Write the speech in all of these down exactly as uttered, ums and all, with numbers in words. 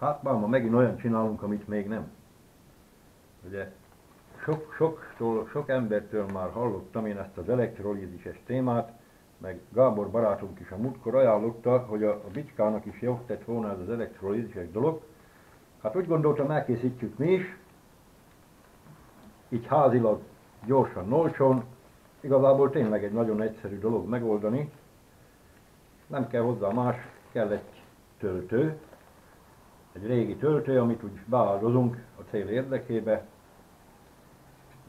Hát már ma megint olyan csinálunk, amit még nem. Ugye sok, soktól, sok embertől már hallottam én ezt az elektrolízises témát, meg Gábor barátunk is a múltkor ajánlotta, hogy a, a Bicskának is jót tett volna ez az elektrolízises dolog. Hát úgy gondoltam, elkészítjük mi is, így házilag, gyorsan, olcsón. Igazából tényleg egy nagyon egyszerű dolog megoldani. Nem kell hozzá más, kell egy töltő, egy régi töltő, amit úgy beáldozunk a cél érdekébe.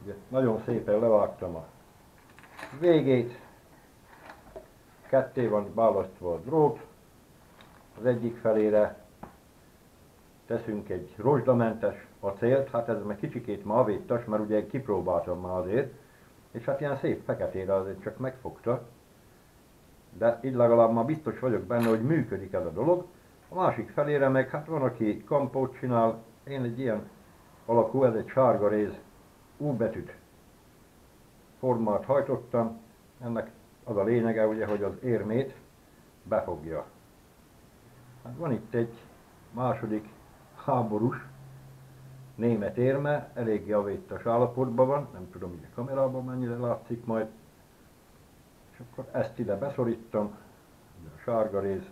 Ugye, nagyon szépen levágtam a végét, ketté van választva a drót, az egyik felére teszünk egy rozsdamentes acélt, hát ez meg kicsikét ma avéttas, mert ugye kipróbáltam már azért, és hát ilyen szép feketére azért csak megfogta, de így legalább már biztos vagyok benne, hogy működik ez a dolog. A másik felére meg, hát van, aki kampót csinál, én egy ilyen alakú, ez egy sárga réz, U betűt formát hajtottam, ennek az a lényege ugye, hogy az érmét befogja. Hát van itt egy második háborús német érme, elég javéttas állapotban van, nem tudom, hogy a kamerában mennyire látszik majd. És akkor ezt ide beszorítom, a sárga rész,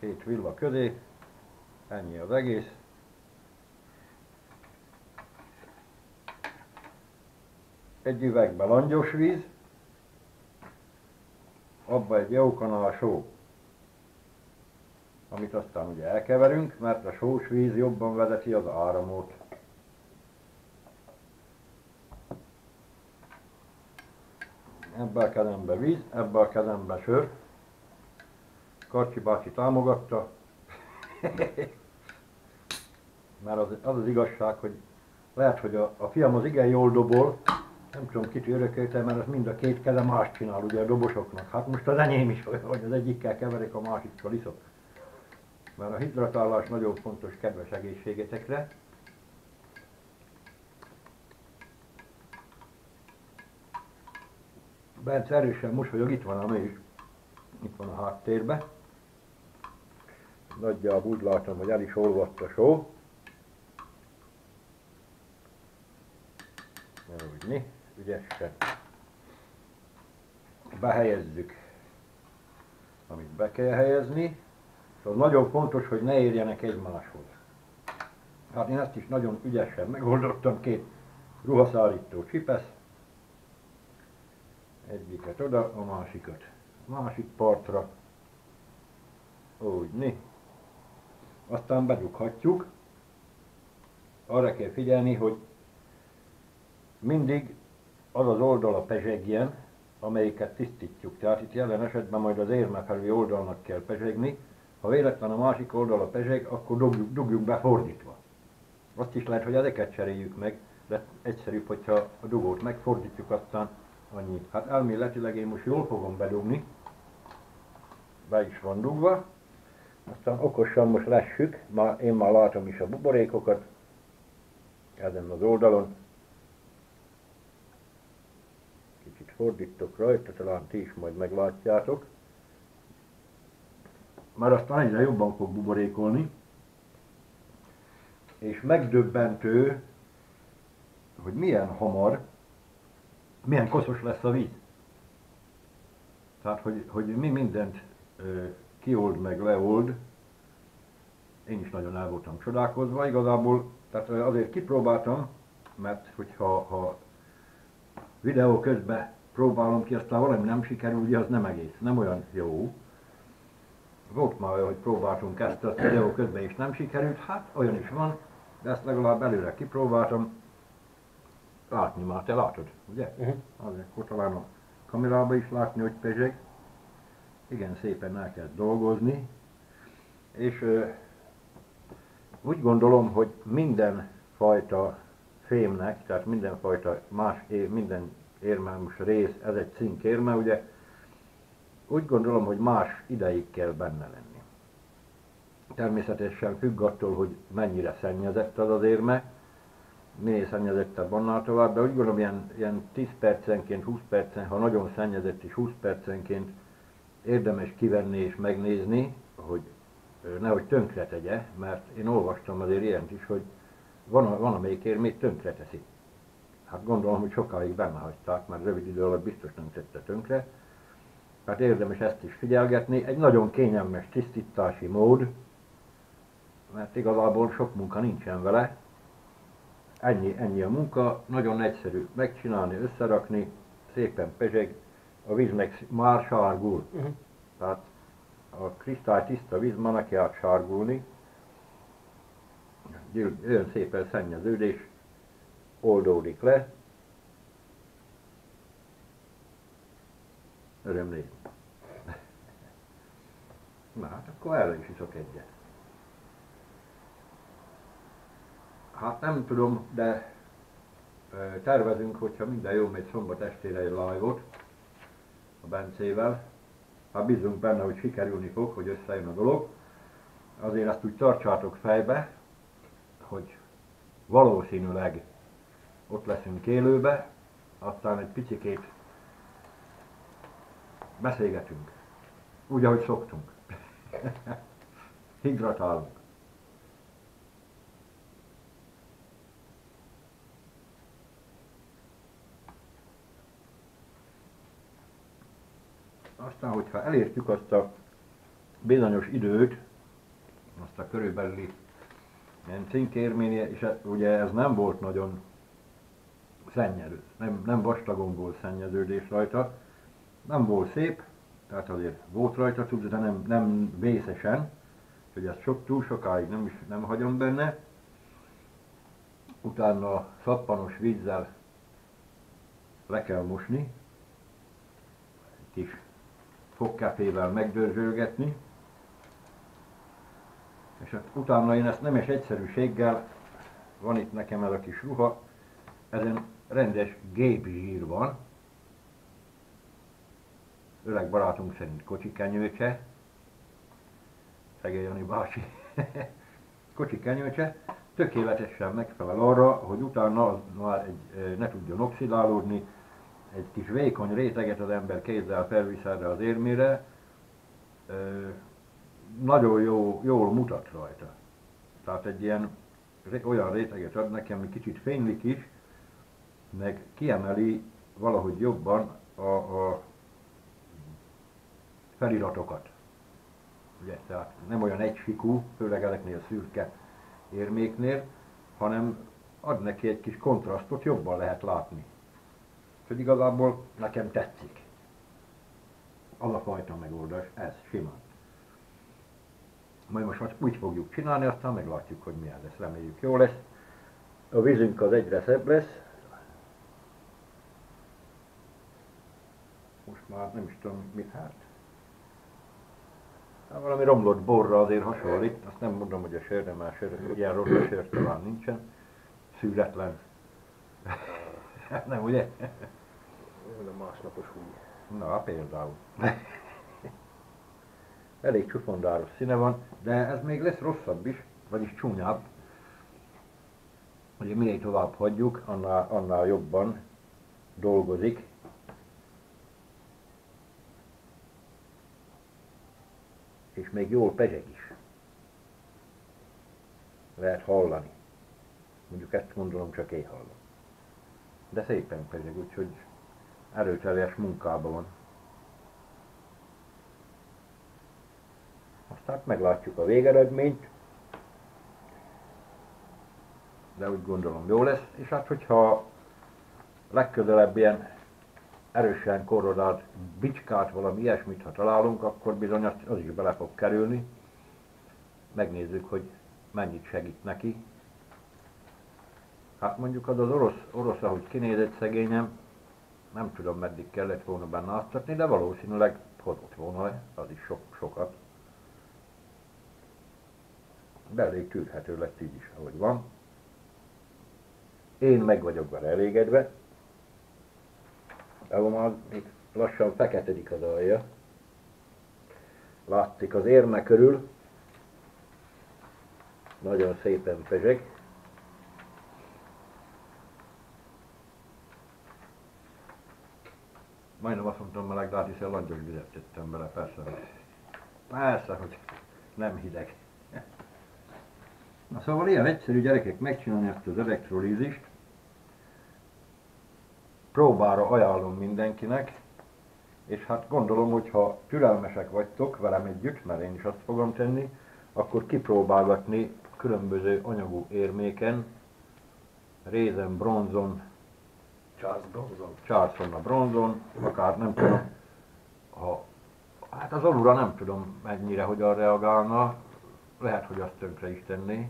két villa közé, ennyi az egész. Egy üvegbe langyos víz, abba egy jókanál só, amit aztán ugye elkeverünk, mert a sós víz jobban vezeti az áramot. Ebbe a kezembe víz, ebbe a kezembe sör. Karcsi bácsi támogatta, mert az, az az igazság, hogy lehet, hogy a, a fiam az igen jól dobol, nem tudom, kit örökölte, mert az mind a két keze más csinál ugye a dobosoknak. Hát most az enyém is olyan, hogy az egyikkel keverik, a másikkal iszok. Mert a hidratálás nagyon fontos, kedves egészségetekre. Bence erősen mosolyog, itt van a műs, itt van a háttérbe. Nagyjából úgy látom, hogy el is olvadt a só. Elúgyni, ügyesen behelyezzük, amit be kell helyezni. Szóval nagyon fontos, hogy ne érjenek egymáshoz. Hát én ezt is nagyon ügyesen megoldottam, két ruhaszárító csipesz. Egyiket oda, a másikat a másik partra. Úgyni. Aztán bedughatjuk. Arra kell figyelni, hogy mindig az az oldala pezsegjen, amelyiket tisztítjuk. Tehát itt jelen esetben majd az érmefelüli oldalnak kell pezsegni. Ha véletlen a másik oldal a pezseg, akkor dugjuk, dugjuk be fordítva. Azt is lehet, hogy ezeket cseréljük meg, de egyszerűbb, hogyha a dugót megfordítjuk, aztán annyi. Hát elméletileg én most jól fogom bedugni. Be is van dugva. Aztán okosan most lessük, már én már látom is a buborékokat ezen az oldalon. Kicsit fordítok rajta, talán ti is majd meglátjátok. Már aztán egyre jobban fog buborékolni, és megdöbbentő, hogy milyen hamar, milyen koszos lesz a víz. Tehát, hogy, hogy mi mindent ö, kiold meg leold, én is nagyon el voltam csodálkozva igazából, tehát azért kipróbáltam, mert hogyha ha videó közben próbálom ki, aztán valami nem sikerül, ugye az nem egész, nem olyan jó. Volt már olyan, hogy próbáltunk ezt a videó közben és nem sikerült, hát olyan is van, de ezt legalább előre kipróbáltam. Látni már, te látod, ugye? Uh-huh. Azért akkor talán a kamerában is látni, hogy pezseg. Igen, szépen el kell dolgozni. És ö, úgy gondolom, hogy minden fajta fémnek, tehát minden fajta más, minden érmelmes rész, ez egy cinkérme, ugye? Úgy gondolom, hogy más ideig kell benne lenni. Természetesen függ attól, hogy mennyire szennyezett az az érme, minél szennyezettebb annál tovább, de úgy gondolom, ilyen, ilyen tíz percenként, húsz percen, ha nagyon szennyezett is húsz percenként érdemes kivenni és megnézni, hogy nehogy tönkre tegye, mert én olvastam azért ilyent is, hogy van, van amelyikért még tönkre teszi. Hát gondolom, hogy sokáig benne hagyták, mert rövid idő alatt biztos nem tette tönkre. Hát érdemes ezt is figyelgetni. Egy nagyon kényelmes tisztítási mód, mert igazából sok munka nincsen vele. Ennyi, ennyi a munka, nagyon egyszerű megcsinálni, összerakni, szépen pezseg, a víz meg már sárgul. Uh-huh. Tehát a kristály tiszta víz már neki át sárgulni, olyan szépen szennyeződés oldódik le. Örömlé. Na hát akkor erre is iszok egyet. Hát nem tudom, de tervezünk, hogyha minden jó megy, szombat estére egy live-ot a Bencével. Hát bízunk benne, hogy sikerülni fog, hogy összejön a dolog. Azért ezt úgy tartsátok fejbe, hogy valószínűleg ott leszünk élőbe, aztán egy picikét beszélgetünk, úgy, ahogy szoktunk. Hidratálunk. Aztán, hogyha elértük azt a bizonyos időt, azt a körülbelüli ilyen cinkérménye, és ugye ez nem volt nagyon szennyező, nem, nem vastagon volt szennyeződés rajta, nem volt szép, tehát azért volt rajta cucc, de nem, nem vészesen, hogy ezt sok, túl sokáig nem, is, nem hagyom benne. Utána szappanos vízzel le kell mosni, kis fogkefével megdörzsölgetni, és hát utána én ezt nemes egyszerűséggel, van itt nekem ez a kis ruha, ezen rendes gépzsír van, öreg barátunk szerint kocsikenyőcse, Szegély Jani bácsi, kocsikenyőcse, tökéletesen megfelel arra, hogy utána már egy, ne tudjon oxidálódni, egy kis vékony réteget az ember kézzel felviszerre az érmére, ö, nagyon jó, jól mutat rajta. Tehát egy ilyen olyan réteget ad nekem, ami kicsit fénylik is, meg kiemeli valahogy jobban a, a feliratokat. Ugye, tehát nem olyan egysikú, főleg ezeknél szürke érméknél, hanem ad neki egy kis kontrasztot, jobban lehet látni. Úgyhogy igazából nekem tetszik. Az a fajta megoldás, ez simán. Majd most úgy fogjuk csinálni, aztán meglátjuk, hogy milyen lesz. Reméljük jó lesz. A vízünk az egyre szebb lesz. Most már nem is tudom mit hát. Hát valami romlott borra azért hasonlít. Azt nem mondom, hogy a sörre, már sörre, ilyen rossz sör talán nincsen. Szűretlen. Nem, ugye? Ez a másnapos húgy. Na, például. Elég csufondáros színe van, de ez még lesz rosszabb is, vagyis csúnyább. Ugye minél tovább hagyjuk, annál, annál jobban dolgozik. És még jól pezseg is. Lehet hallani. Mondjuk ezt gondolom csak én hallom. De szépen pezseg, úgyhogy erőteljes munkában van. Aztán meglátjuk a végeredményt, de úgy gondolom jó lesz, és hát hogyha legközelebb ilyen erősen korrodált bicskát, valami ilyesmit, ha találunk, akkor bizony az is bele fog kerülni. Megnézzük, hogy mennyit segít neki. Hát mondjuk az az orosz, orosz ahogy kinézett szegényem, nem tudom meddig kellett volna benne áztatni, de valószínűleg hozott volna le, az is sok, sokat. De elég tűrhető lett így is, ahogy van. Én meg vagyok vele elégedve. De már itt lassan feketedik az alja. Látszik az érme körül. Nagyon szépen pezseg. Majdnem azt mondtam meleg, de hát hiszen langyos vizet tettem bele, persze. Persze, hogy nem hideg. Na szóval ilyen egyszerű, gyerekek, megcsinálni ezt az elektrolízist. Próbára ajánlom mindenkinek, és hát gondolom, hogy ha türelmesek vagytok velem együtt, mert én is azt fogom tenni, akkor kipróbálgatni különböző anyagú érméken, rézen, bronzon, Charles bronzon, Charleson a bronzon, akár nem tudom, ha, hát az alulra nem tudom mennyire hogyan reagálna, lehet, hogy azt tönkre is tenné,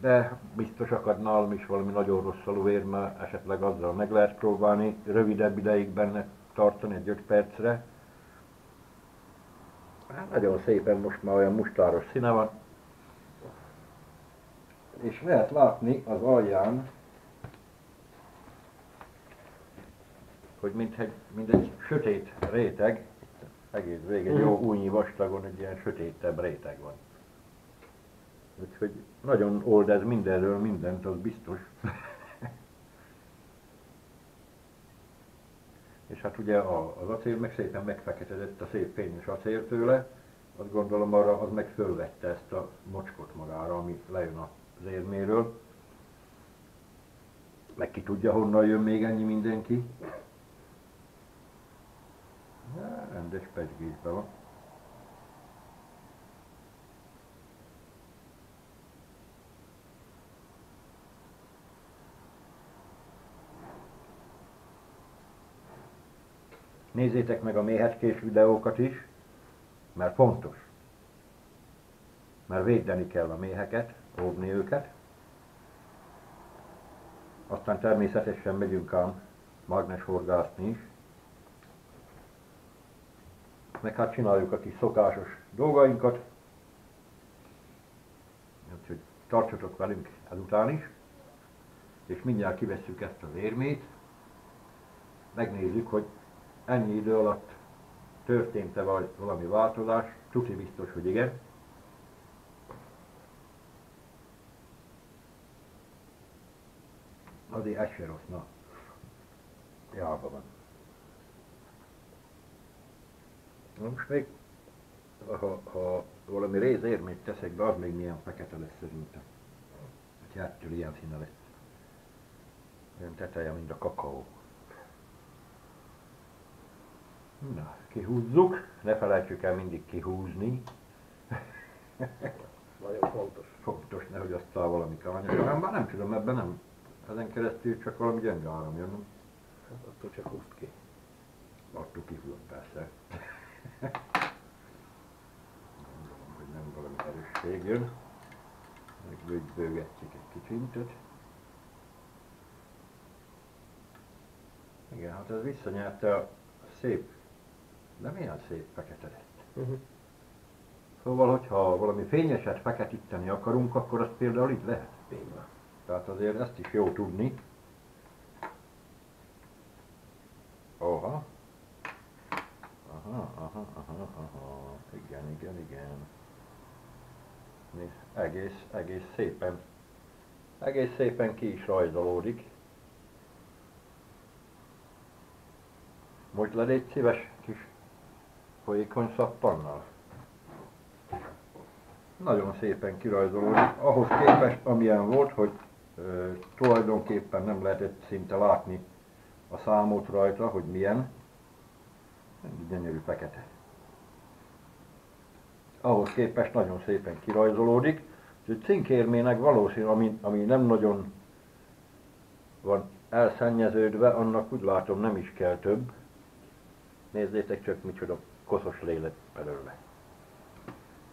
de biztos akadnál is valami nagyon rossz alulvér, mert esetleg azzal meg lehet próbálni, rövidebb ideig benne tartani, egy öt percre. Hát nagyon szépen most már olyan mustáros színe van. És lehet látni az alján, hogy mint egy, mint egy sötét réteg, egész vége jó újnyi vastagon egy ilyen sötétebb réteg van. Úgyhogy nagyon old ez mindenről mindent, az biztos. És hát ugye az acél meg szépen megfeketedett, a szép fényes acél tőle, azt gondolom arra az meg fölvette ezt a mocskot magára, ami lejön az érméről. Meg ki tudja, honnan jön még ennyi mindenki. Ja, rendes pezsgésben van. Nézzétek meg a méhecskés videókat is, mert fontos. Mert védeni kell a méheket, óvni őket. Aztán természetesen megyünk ám mágneshorgászni is. Meg hát csináljuk a kis szokásos dolgainkat. Úgyhogy tartsatok velünk ezután is. És mindjárt kivesszük ezt az érmét. Megnézzük, hogy ennyi idő alatt történt-e valami változás, tuti biztos, hogy igen. Azért ez se rossz, na. Járva van. Na most még, ha, ha valami rézérmét teszek be, az még milyen fekete lesz szerintem. Hát ettől ilyen színe lesz. Olyan teteje, mint a kakaó. Na, kihúzzuk, ne felejtsük el mindig kihúzni. Nagyon fontos. Fontos, nehogy aztán valami kányos áram, bár nem tudom, ebben nem. Ezen keresztül csak valami gyenge áram jön. Hát attól csak húzd ki. Attól kihúzom, persze. Gondolom, hogy nem valami erősség jön. Megbőgetjük egy kicsintet. Igen, hát ez visszanyerte a szép. De milyen szép fekete lett. Uh-huh. Szóval, hogyha valami fényeset feketíteni akarunk, akkor azt például itt lehet. Például. Tehát azért ezt is jó tudni. Aha. Aha, aha, aha, aha. Igen, igen, igen. Nézd, egész, egész szépen. Egész szépen ki is rajzolódik. Most le légy szíves kis folyékony szappannal. Nagyon szépen kirajzolódik, ahhoz képest amilyen volt, hogy e, tulajdonképpen nem lehetett szinte látni a számot rajta, hogy milyen. Gyönyörű fekete. Ahhoz képest nagyon szépen kirajzolódik, úgyhogy cinkérmének valószínű, ami, ami nem nagyon van elszennyeződve, annak úgy látom nem is kell több. Nézzétek csak, micsoda koszos lélet belőle.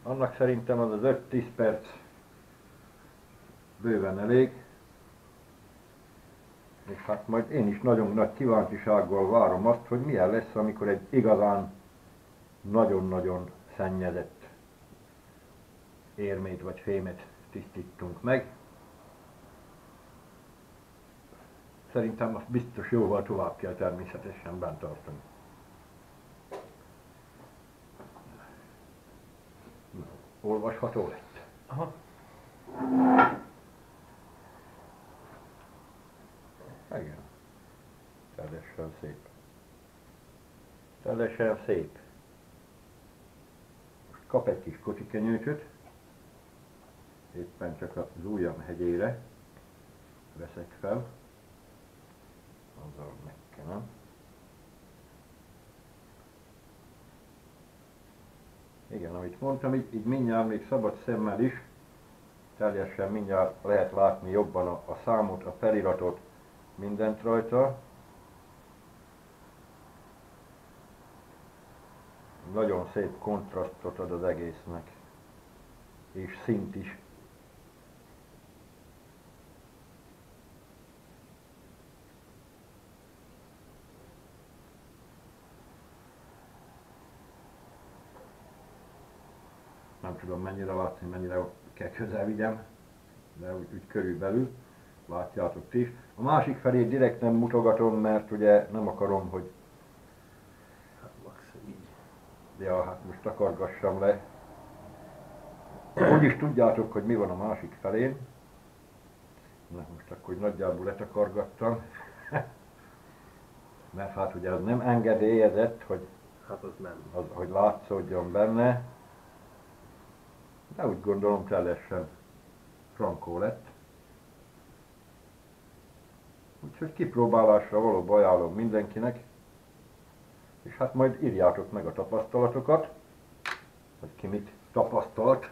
Annak szerintem az az öt-tíz perc bőven elég. És hát majd én is nagyon nagy kíváncsisággal várom azt, hogy milyen lesz, amikor egy igazán nagyon-nagyon szennyezett érmét vagy fémet tisztítunk meg. Szerintem azt biztos jóval tovább kell természetesen bent tartani. Olvasható lett. Aha. Igen. Teljesen szép. Teljesen szép. Most Kap egy kis kocsikenőcsöt, éppen csak az ujjam hegyére veszek fel, azzal megkenem. Igen, amit mondtam, így, így mindjárt még szabad szemmel is, teljesen mindjárt lehet látni jobban a, a számot, a feliratot, mindent rajta. Nagyon szép kontrasztot ad az egésznek, és szint is. Nem tudom mennyire látni, mennyire kell közel vigyem, de úgy, úgy körülbelül látjátok ti is. A másik felé direkt nem mutogatom, mert ugye nem akarom, hogy ja, hát most takargassam le. Hogy is tudjátok, hogy mi van a másik felén. Na most akkor nagyjából letakargattam. Mert hát ugye az nem engedélyezett, hogy, hát az nem. Az, hogy látszódjon benne. De úgy gondolom teljesen frankó lett. Úgyhogy kipróbálásra valóban ajánlom mindenkinek. És hát majd írjátok meg a tapasztalatokat, hogy ki mit tapasztalt.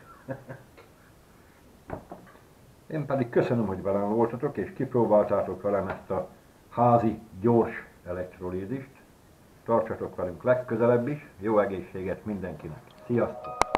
Én pedig köszönöm, hogy velem voltatok, és kipróbáltátok velem ezt a házi, gyors elektrolízist. Tartsatok velünk legközelebb is, jó egészséget mindenkinek! Sziasztok!